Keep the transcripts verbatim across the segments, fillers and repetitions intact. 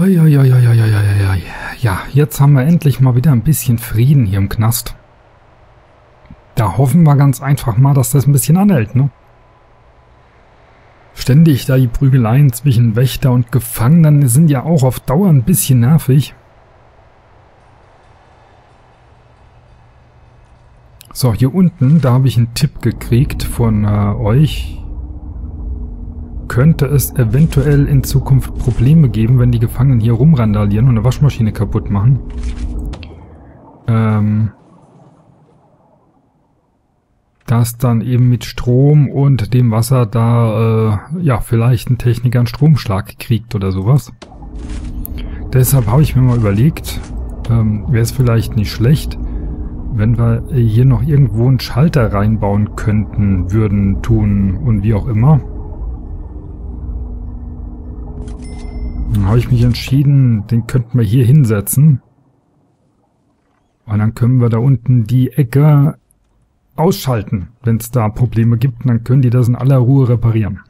Oi, oi, oi, oi, oi, oi, oi. Ja, jetzt haben wir endlich mal wieder ein bisschen Frieden hier im Knast. Da hoffen wir ganz einfach mal, dass das ein bisschen anhält, ne? Ständig da die Prügeleien zwischen Wächter und Gefangenen sind ja auch auf Dauer ein bisschen nervig. So, hier unten, da habe ich einen Tipp gekriegt von äh, euch. Könnte es eventuell in Zukunft Probleme geben, wenn die Gefangenen hier rumrandalieren und eine Waschmaschine kaputt machen? Ähm... dass dann eben mit Strom und dem Wasser da, äh, ja, vielleicht ein Techniker einen Stromschlag kriegt oder sowas. Deshalb habe ich mir mal überlegt, ähm, wäre es vielleicht nicht schlecht, wenn wir hier noch irgendwo einen Schalter reinbauen könnten, würden, tun und wie auch immer. Dann habe ich mich entschieden, den könnten wir hier hinsetzen. Und dann können wir da unten die Ecke ausschalten, wenn es da Probleme gibt, und dann können die das in aller Ruhe reparieren.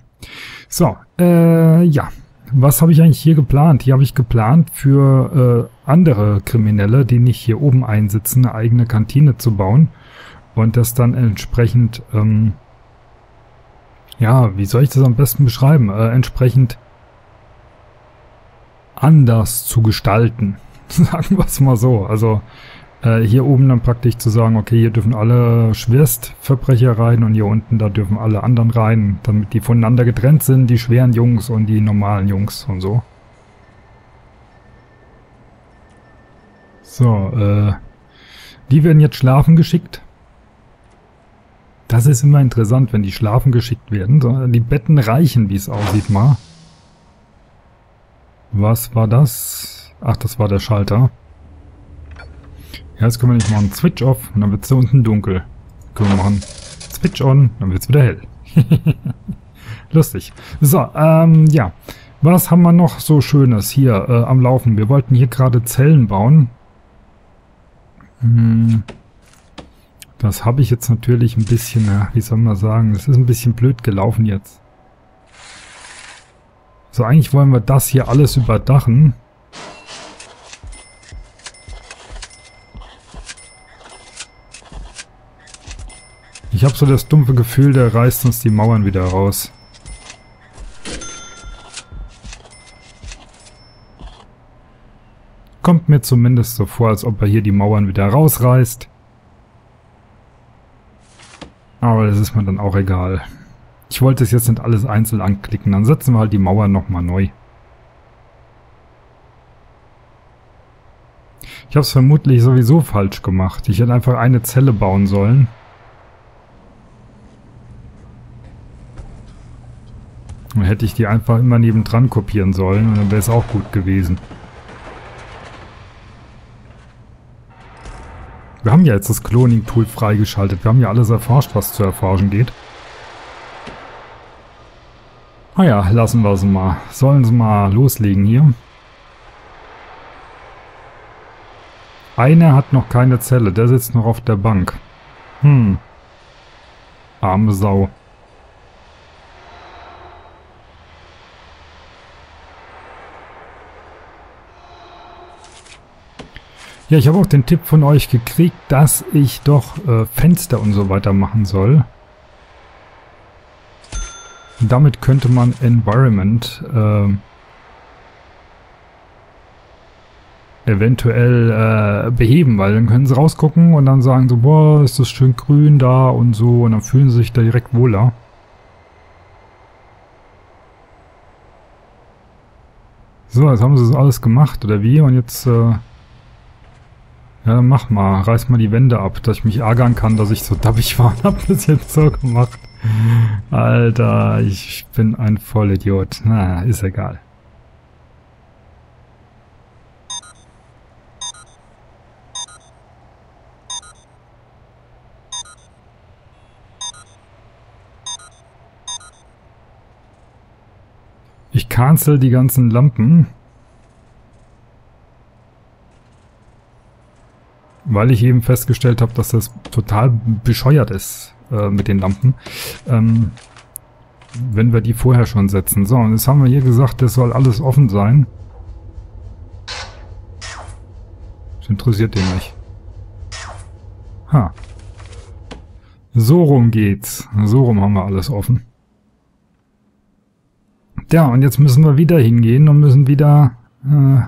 So, äh, ja. Was habe ich eigentlich hier geplant? Hier habe ich geplant, für äh, andere Kriminelle, die nicht hier oben einsitzen, eine eigene Kantine zu bauen und das dann entsprechend, ähm, ja, wie soll ich das am besten beschreiben? Äh, entsprechend anders zu gestalten. Sagen wir es mal so. Also, hier oben dann praktisch zu sagen, okay, hier dürfen alle Schwerstverbrecher rein und hier unten, da dürfen alle anderen rein, damit die voneinander getrennt sind, die schweren Jungs und die normalen Jungs und so. So, äh, die werden jetzt schlafen geschickt. Das ist immer interessant, wenn die schlafen geschickt werden. Die Betten reichen, wie es aussieht mal. Was war das? Ach, das war der Schalter. Ja, jetzt können wir nicht machen. Switch off, und dann wird es da unten dunkel. Können wir machen. Switch on, dann wird es wieder hell. Lustig. So, ähm, ja. Was haben wir noch so Schönes hier äh, am Laufen? Wir wollten hier gerade Zellen bauen. Hm. Das habe ich jetzt natürlich ein bisschen, ja, wie soll man sagen, das ist ein bisschen blöd gelaufen jetzt. So, eigentlich wollen wir das hier alles überdachen. Ich habe so das dumpfe Gefühl, der reißt uns die Mauern wieder raus. Kommt mir zumindest so vor, als ob er hier die Mauern wieder rausreißt. Aber das ist mir dann auch egal. Ich wollte es jetzt nicht alles einzeln anklicken. Dann setzen wir halt die Mauern nochmal neu. Ich habe es vermutlich sowieso falsch gemacht. Ich hätte einfach eine Zelle bauen sollen. Dann hätte ich die einfach immer nebendran kopieren sollen und dann wäre es auch gut gewesen. Wir haben ja jetzt das Cloning-Tool freigeschaltet. Wir haben ja alles erforscht, was zu erforschen geht. Ah ja, lassen wir es mal. Sollen sie mal loslegen hier. Einer hat noch keine Zelle. Der sitzt noch auf der Bank. Hm. Arme Sau. Ja, ich habe auch den Tipp von euch gekriegt, dass ich doch äh, Fenster und so weiter machen soll. Und damit könnte man Environment äh, eventuell äh, beheben, weil dann können sie rausgucken und dann sagen so, boah, ist das schön grün da und so, und dann fühlen sie sich da direkt wohler. So, jetzt haben sie das alles gemacht, oder wie? Und jetzt... Äh, ja, mach mal, reiß mal die Wände ab, dass ich mich ärgern kann, dass ich so dappig war und hab das jetzt so gemacht. Alter, ich bin ein Vollidiot. Na, ist egal. Ich cancel die ganzen Lampen. Weil ich eben festgestellt habe, dass das total bescheuert ist äh, mit den Lampen. Ähm, wenn wir die vorher schon setzen. So, und jetzt haben wir hier gesagt, das soll alles offen sein. Das interessiert den nicht. Ha. So rum geht's. So rum haben wir alles offen. Ja, und jetzt müssen wir wieder hingehen und müssen wieder... Äh,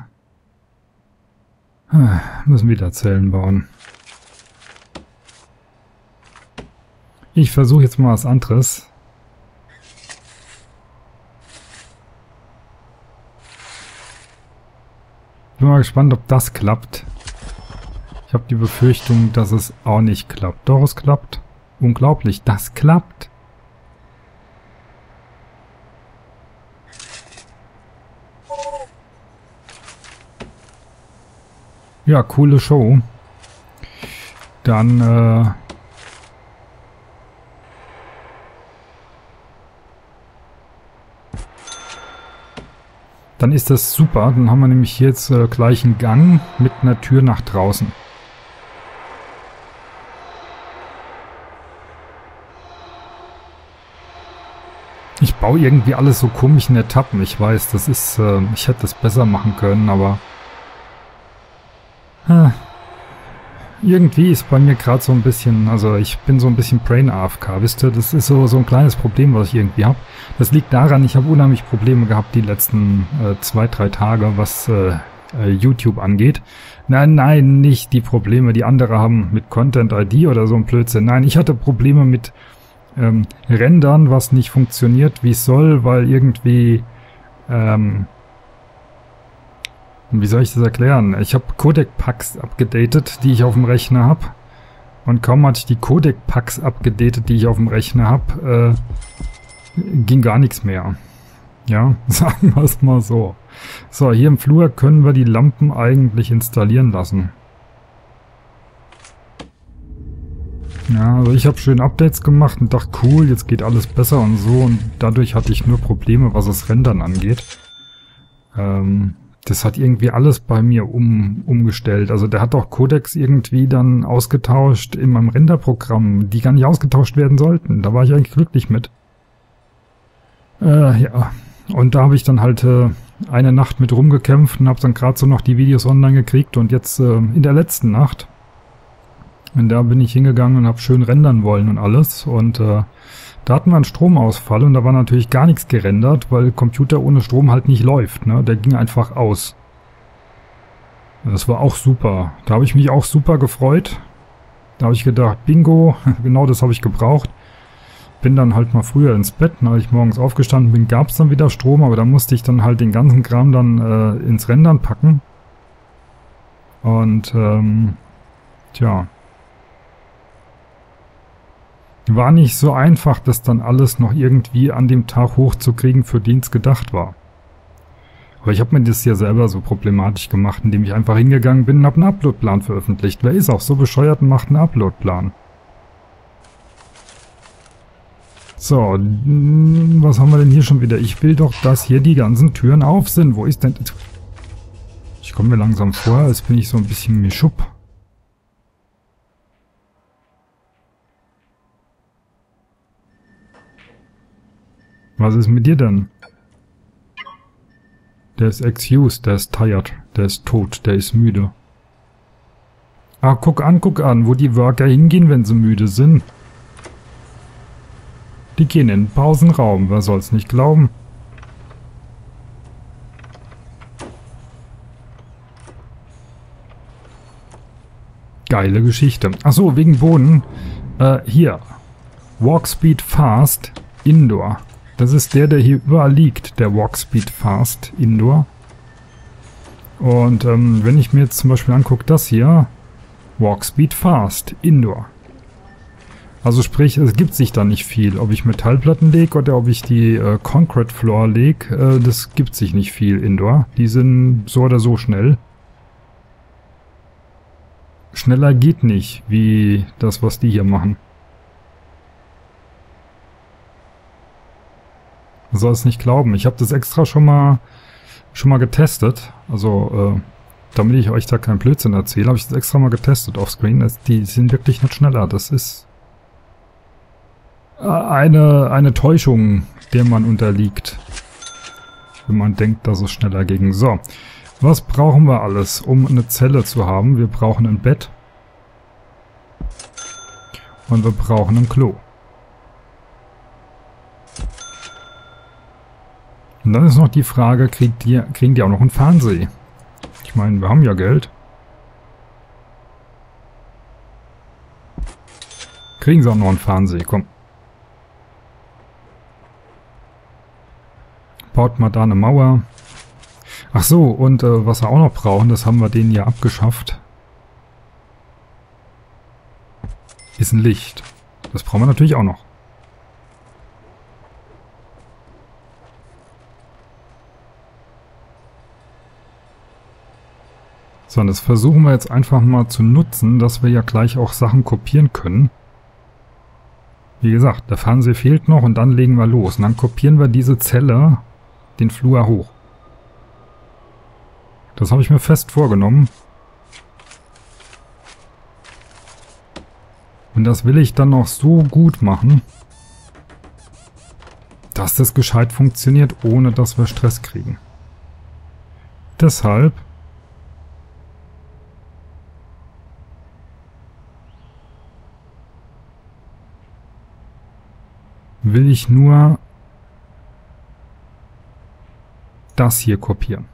müssen wieder Zellen bauen. Ich versuche jetzt mal was anderes. Bin mal gespannt, ob das klappt. Ich habe die Befürchtung, dass es auch nicht klappt. Doch, es klappt. Unglaublich, das klappt. Ja, coole Show. Dann, äh... Dann ist das super. Dann haben wir nämlich jetzt äh, gleich einen Gang mit einer Tür nach draußen. Ich baue irgendwie alles so komisch in Etappen. Ich weiß, das ist... Äh, ich hätte das besser machen können, aber... Irgendwie ist bei mir gerade so ein bisschen, also ich bin so ein bisschen Brain A F K, wisst ihr, das ist so, so ein kleines Problem, was ich irgendwie habe. Das liegt daran, ich habe unheimlich Probleme gehabt die letzten äh, zwei, drei Tage, was äh, äh, YouTube angeht. Nein, nein, nicht die Probleme, die andere haben mit Content I D oder so ein Blödsinn. Nein, ich hatte Probleme mit ähm, Rendern, was nicht funktioniert, wie es soll, weil irgendwie... Ähm, Wie soll ich das erklären? Ich habe Codec-Packs abgedatet, die ich auf dem Rechner habe. Und kaum hatte ich die Codec-Packs abgedatet, die ich auf dem Rechner habe, äh, ging gar nichts mehr. Ja, sagen wir es mal so. So, hier im Flur können wir die Lampen eigentlich installieren lassen. Ja, also ich habe schön Updates gemacht und dachte, cool, jetzt geht alles besser und so. Und dadurch hatte ich nur Probleme, was das Rendern angeht. Ähm... Das hat irgendwie alles bei mir um, umgestellt. Also der hat doch Codecs irgendwie dann ausgetauscht in meinem Renderprogramm, die gar nicht ausgetauscht werden sollten. Da war ich eigentlich glücklich mit. Äh, ja. Und da habe ich dann halt äh, eine Nacht mit rumgekämpft und habe dann gerade so noch die Videos online gekriegt. Und jetzt äh, in der letzten Nacht, und da bin ich hingegangen und habe schön rendern wollen und alles. Und äh, da hatten wir einen Stromausfall und da war natürlich gar nichts gerendert, weil Computer ohne Strom halt nicht läuft, ne? Der ging einfach aus. Das war auch super. Da habe ich mich auch super gefreut. Da habe ich gedacht, bingo, genau das habe ich gebraucht. Bin dann halt mal früher ins Bett, ne? Als ich morgens aufgestanden bin, gab es dann wieder Strom, aber da musste ich dann halt den ganzen Kram dann äh, ins Rendern packen. Und, ähm, tja... War nicht so einfach, das dann alles noch irgendwie an dem Tag hochzukriegen, für den es gedacht war. Aber ich habe mir das ja selber so problematisch gemacht, indem ich einfach hingegangen bin und habe einen Uploadplan veröffentlicht. Wer ist auch so bescheuert und macht einen Uploadplan? So, was haben wir denn hier schon wieder? Ich will doch, dass hier die ganzen Türen auf sind. Wo ist denn... Ich komme mir langsam vor, als bin ich so ein bisschen mischupp. Was ist mit dir denn? Der ist excused, der ist tired, der ist tot, der ist müde. Ah, guck an, guck an, wo die Worker hingehen, wenn sie müde sind. Die gehen in den Pausenraum, wer soll's nicht glauben. Geile Geschichte. Achso, wegen Boden. Äh, hier. Walk Speed Fast Indoor. Das ist der, der hier überall liegt, der Walkspeed Fast Indoor. Und ähm, wenn ich mir jetzt zum Beispiel angucke, das hier, Walkspeed Fast Indoor. Also sprich, es gibt sich da nicht viel. Ob ich Metallplatten lege oder ob ich die äh, Concrete Floor lege, äh, das gibt sich nicht viel Indoor. Die sind so oder so schnell. Schneller geht nicht, wie das, was die hier machen. Man soll es nicht glauben. Ich habe das extra schon mal schon mal getestet. Also, äh, damit ich euch da keinen Blödsinn erzähle, habe ich das extra mal getestet offscreen. Die sind wirklich nicht schneller. Das ist eine, eine Täuschung, der man unterliegt. Wenn man denkt, dass es schneller ging. So, Was brauchen wir alles, um eine Zelle zu haben? Wir brauchen ein Bett. Und wir brauchen ein Klo. Und dann ist noch die Frage, kriegt die, kriegen die auch noch einen Fernseher? Ich meine, wir haben ja Geld. Kriegen sie auch noch einen Fernseher, komm. Baut mal da eine Mauer. Ach so, und äh, was wir auch noch brauchen, das haben wir denen ja abgeschafft. Ist ein Licht. Das brauchen wir natürlich auch noch. So, und das versuchen wir jetzt einfach mal zu nutzen, dass wir ja gleich auch Sachen kopieren können. Wie gesagt, der Fernseher fehlt noch und dann legen wir los. Und dann kopieren wir diese Zelle, den Flur hoch. Das habe ich mir fest vorgenommen. Und das will ich dann noch so gut machen, dass das gescheit funktioniert, ohne dass wir Stress kriegen. Deshalb will ich nur das hier kopieren.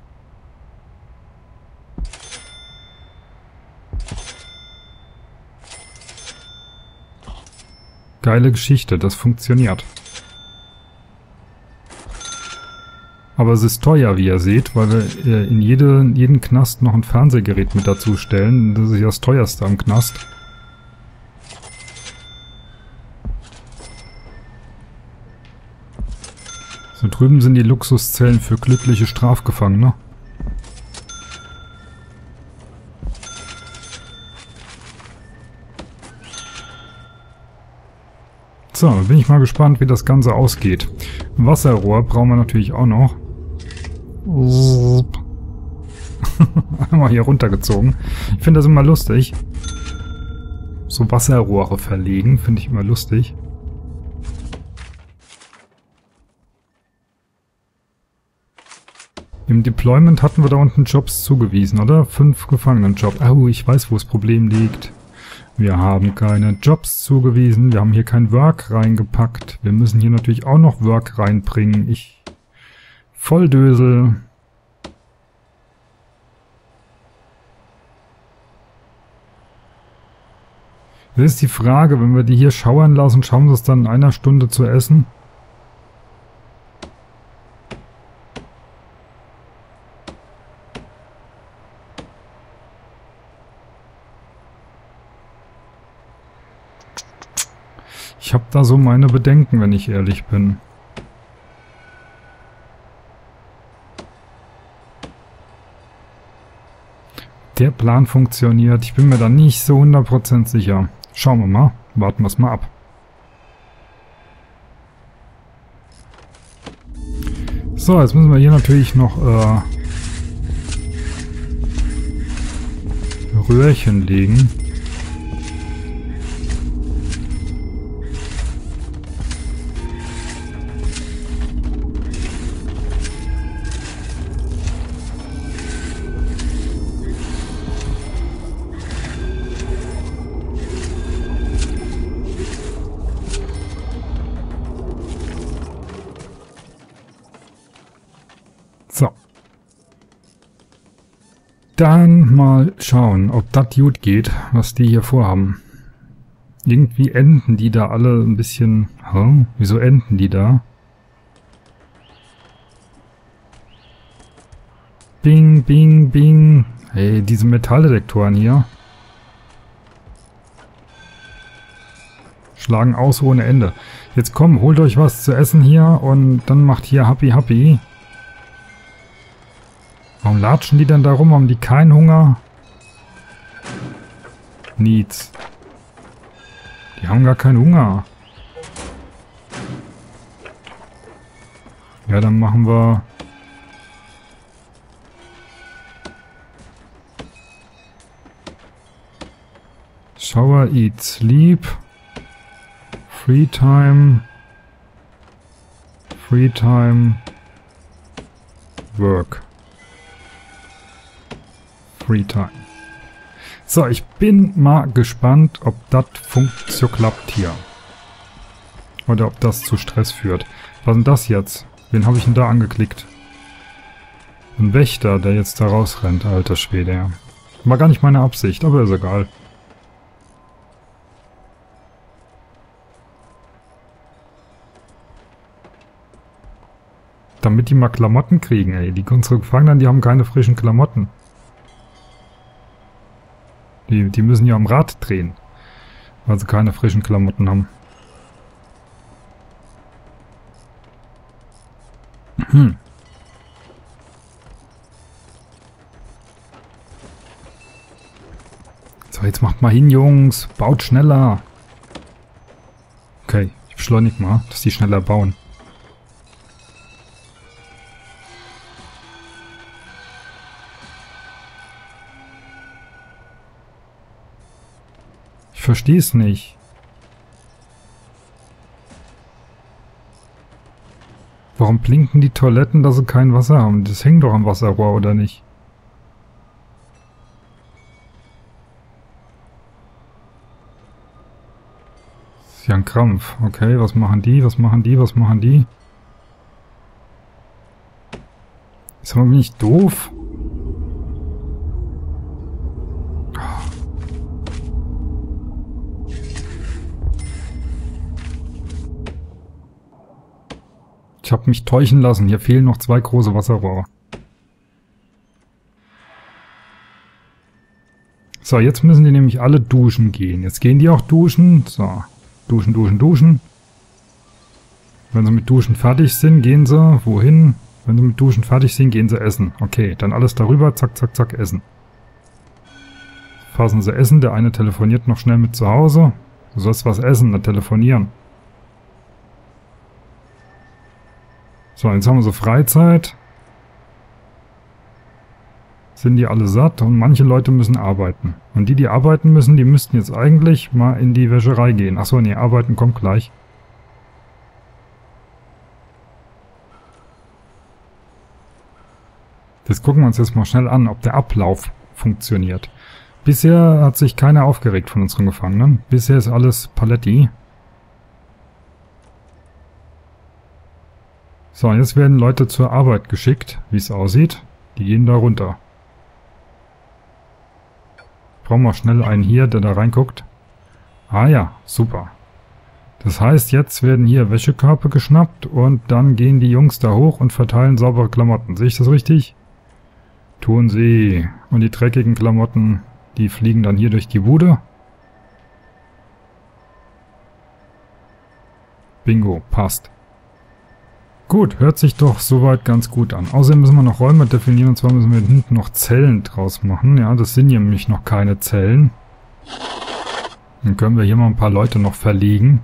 Geile Geschichte, das funktioniert. Aber es ist teuer, wie ihr seht, weil wir in jede, in jeden Knast noch ein Fernsehgerät mit dazu stellen. Das ist das teuerste am Knast. So, drüben sind die Luxuszellen für glückliche Strafgefangene. So, bin ich mal gespannt, wie das Ganze ausgeht. Wasserrohr brauchen wir natürlich auch noch. Einmal hier runtergezogen. Ich finde das immer lustig. So Wasserrohre verlegen, finde ich immer lustig. Im Deployment hatten wir da unten Jobs zugewiesen, oder? Fünf Gefangenenjob. Oh, ich weiß, wo das Problem liegt. Wir haben keine Jobs zugewiesen. Wir haben hier kein Work reingepackt. Wir müssen hier natürlich auch noch Work reinbringen. Ich Volldösel. Das ist die Frage, wenn wir die hier schauern lassen, schaffen sie es dann in einer Stunde zu essen? Ich habe da so meine Bedenken, wenn ich ehrlich bin. Der Plan funktioniert. Ich bin mir da nicht so hundert Prozent sicher. Schauen wir mal. Warten wir es mal ab. So, jetzt müssen wir hier natürlich noch äh, Röhrchen legen. Dann mal schauen, ob das gut geht, was die hier vorhaben. Irgendwie enden die da alle ein bisschen... Hä? Wieso enden die da? Bing, bing, bing. Hey, diese Metalldetektoren hier. Schlagen aus ohne Ende. Jetzt komm, holt euch was zu essen hier und dann macht hier Happy Happy. Warum latschen die denn da rum? Haben die keinen Hunger? Nichts. Die haben gar keinen Hunger. Ja, dann machen wir... Shower, Eat, Sleep. Free Time. Free Time. Work. Free Time. So, ich bin mal gespannt, ob das funktioniert klappt hier. Oder ob das zu Stress führt. Was ist denn das jetzt? Wen habe ich denn da angeklickt? Ein Wächter, der jetzt da rausrennt, alter Schwede. Ja. War gar nicht meine Absicht, aber ist egal. Damit die mal Klamotten kriegen, ey. Die unsere Gefangenen, die haben keine frischen Klamotten. Die, die müssen ja am Rad drehen, weil sie keine frischen Klamotten haben. Hm. So, jetzt macht mal hin, Jungs. Baut schneller. Okay, ich beschleunige mal, dass die schneller bauen. Ich verstehe es nicht. Warum blinken die Toiletten, dass sie kein Wasser haben? Das hängt doch am Wasserrohr, oder nicht? Das ist ja ein Krampf. Okay, was machen die? Was machen die? Was machen die? Ist aber nicht doof. Ich habe mich täuschen lassen. Hier fehlen noch zwei große Wasserrohre. So, jetzt müssen die nämlich alle duschen gehen. Jetzt gehen die auch duschen. So, duschen, duschen, duschen. Wenn sie mit Duschen fertig sind, gehen sie wohin? Wenn sie mit Duschen fertig sind, gehen sie essen. Okay, dann alles darüber. Zack, zack, zack, essen. Fassen sie essen. Der eine telefoniert noch schnell mit zu Hause. Du sollst was essen, dann telefonieren. So, jetzt haben wir so Freizeit. Sind die alle satt und manche Leute müssen arbeiten. Und die, die arbeiten müssen, die müssten jetzt eigentlich mal in die Wäscherei gehen. Achso, nee, arbeiten kommt gleich. Das gucken wir uns jetzt mal schnell an, ob der Ablauf funktioniert. Bisher hat sich keiner aufgeregt von unseren Gefangenen. Bisher ist alles Paletti. So, jetzt werden Leute zur Arbeit geschickt, wie es aussieht. Die gehen da runter. Brauchen wir schnell einen hier, der da reinguckt. Ah ja, super. Das heißt, jetzt werden hier Wäschekörper geschnappt und dann gehen die Jungs da hoch und verteilen saubere Klamotten. Sehe ich das richtig? Tun sie. Und die dreckigen Klamotten, die fliegen dann hier durch die Bude. Bingo, passt. Gut, hört sich doch soweit ganz gut an. Außerdem müssen wir noch Räume definieren, und zwar müssen wir hinten noch Zellen draus machen. Ja, das sind nämlich noch keine Zellen. Dann können wir hier mal ein paar Leute noch verlegen.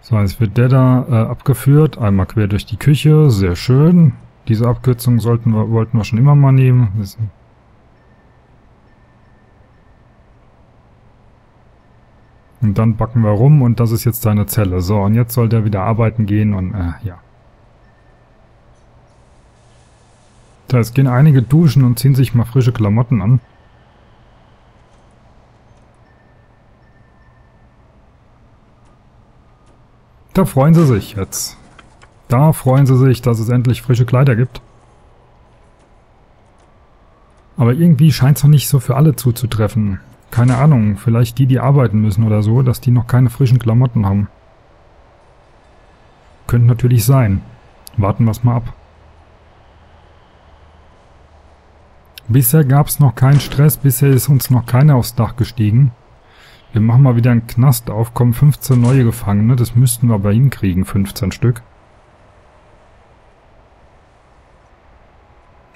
So, jetzt wird der da äh, abgeführt. Einmal quer durch die Küche. Sehr schön. Diese Abkürzung sollten wir, wollten wir schon immer mal nehmen. Das Und dann backen wir rum und das ist jetzt seine Zelle. So, und jetzt soll der wieder arbeiten gehen und, äh, ja. Da, jetzt gehen einige duschen und ziehen sich mal frische Klamotten an. Da freuen sie sich jetzt. Da freuen sie sich, dass es endlich frische Kleider gibt. Aber irgendwie scheint es noch nicht so für alle zuzutreffen. Keine Ahnung, vielleicht die, die arbeiten müssen oder so, dass die noch keine frischen Klamotten haben. Könnte natürlich sein. Warten wir es mal ab. Bisher gab es noch keinen Stress, bisher ist uns noch keiner aufs Dach gestiegen. Wir machen mal wieder einen Knast auf, kommen fünfzehn neue Gefangene, das müssten wir aber hinkriegen, fünfzehn Stück.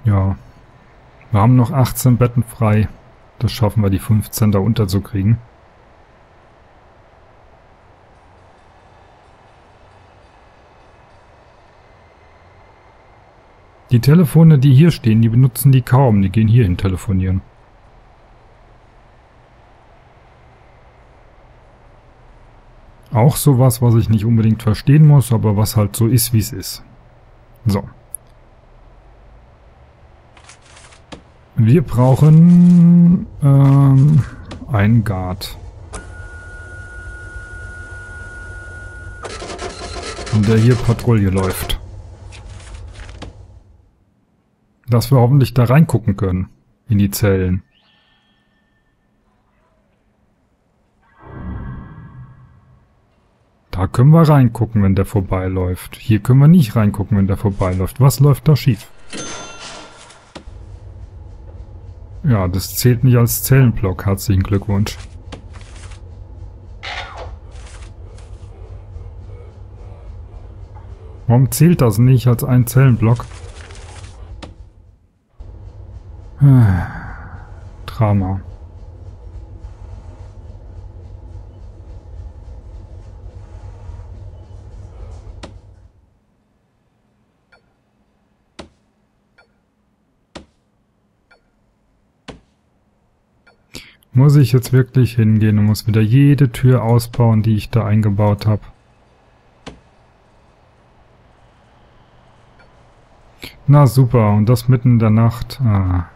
Ja, wir haben noch achtzehn Betten frei. Das schaffen wir, die fünfzehn da unterzukriegen. Die Telefone, die hier stehen, die benutzen die kaum. Die gehen hier hin telefonieren. Auch sowas, was ich nicht unbedingt verstehen muss, aber was halt so ist, wie es ist. So. Wir brauchen ähm, einen Guard. Und der hier Patrouille läuft. Dass wir hoffentlich da reingucken können. In die Zellen. Da können wir reingucken, wenn der vorbeiläuft. Hier können wir nicht reingucken, wenn der vorbeiläuft. Was läuft da schief? Ja, das zählt nicht als Zellenblock. Herzlichen Glückwunsch. Warum zählt das nicht als ein Zellenblock? Drama. Muss ich jetzt wirklich hingehen und muss wieder jede Tür ausbauen, die ich da eingebaut habe? Na super, und das mitten in der Nacht. Ah.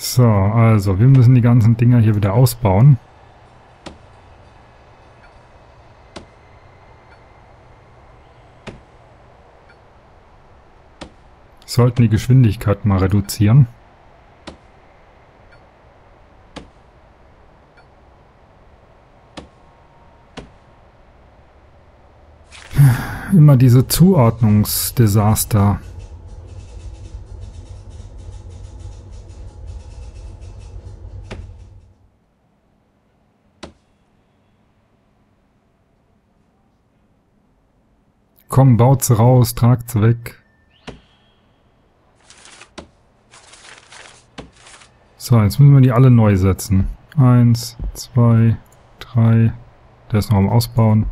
So, also, wir müssen die ganzen Dinger hier wieder ausbauen. Sollten die Geschwindigkeit mal reduzieren. Immer diese Zuordnungsdesaster. Komm, baut's raus, tragt's weg. So, jetzt müssen wir die alle neu setzen. Eins, zwei, drei. Der ist noch am Ausbauen.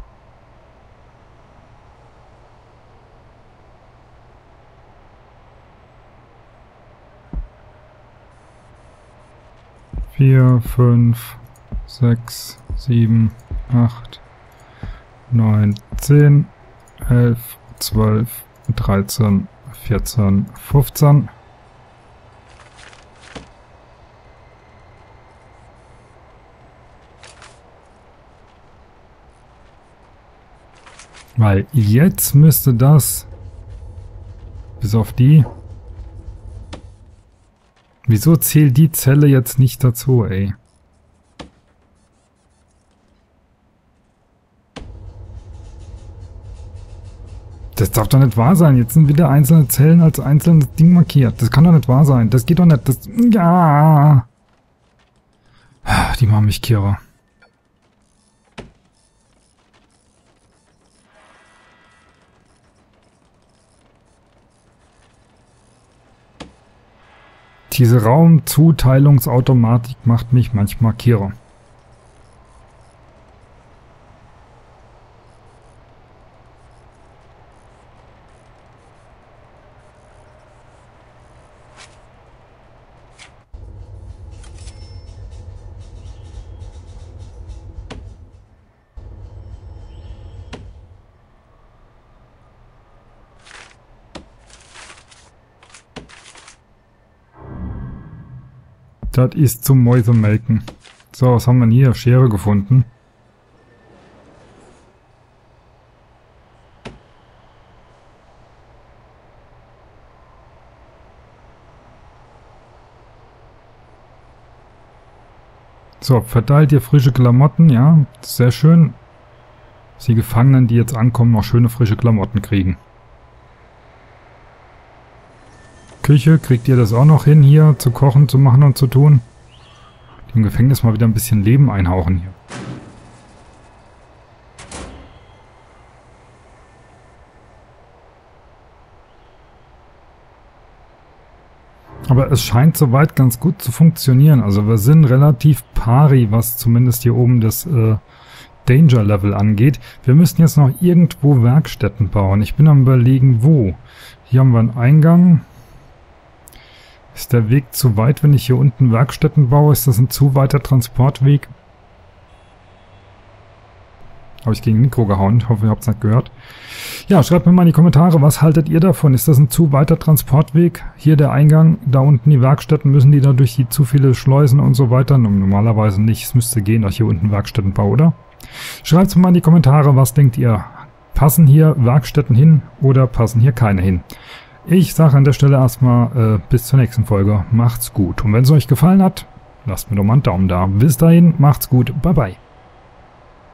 Vier, fünf, sechs, sieben, acht, neun, zehn. elf, zwölf, dreizehn, vierzehn, fünfzehn. Weil jetzt müsste das, bis auf die, wieso zählt die Zelle jetzt nicht dazu, ey? Das darf doch nicht wahr sein. Jetzt sind wieder einzelne Zellen als einzelnes Ding markiert. Das kann doch nicht wahr sein. Das geht doch nicht. Das. Ja. Die machen mich kirre. Diese Raumzuteilungsautomatik macht mich manchmal kirre. Das ist zum Mäusemelken. So, was haben wir denn hier? Schere gefunden. So, verteilt ihr frische Klamotten, ja, sehr schön. Dass die Gefangenen, die jetzt ankommen, noch schöne frische Klamotten kriegen. Küche, kriegt ihr das auch noch hin, hier zu kochen, zu machen und zu tun? Dem Gefängnis mal wieder ein bisschen Leben einhauchen hier. Aber es scheint soweit ganz gut zu funktionieren. Also wir sind relativ pari, was zumindest hier oben das äh, Danger Level angeht. Wir müssen jetzt noch irgendwo Werkstätten bauen. Ich bin am Überlegen, wo. Hier haben wir einen Eingang. Ist der Weg zu weit, wenn ich hier unten Werkstätten baue? Ist das ein zu weiter Transportweg? Habe ich gegen den Mikro gehauen. Ich hoffe, ihr habt es nicht gehört. Ja, schreibt mir mal in die Kommentare, was haltet ihr davon? Ist das ein zu weiter Transportweg? Hier der Eingang, da unten die Werkstätten. Müssen die da durch die zu viele Schleusen und so weiter? Normalerweise nicht. Es müsste gehen, dass ich hier unten Werkstätten baue, oder? Schreibt es mir mal in die Kommentare, was denkt ihr? Passen hier Werkstätten hin oder passen hier keine hin? Ich sage an der Stelle erstmal äh, bis zur nächsten Folge. Macht's gut. Und wenn es euch gefallen hat, lasst mir doch mal einen Daumen da. Bis dahin, macht's gut. Bye, bye.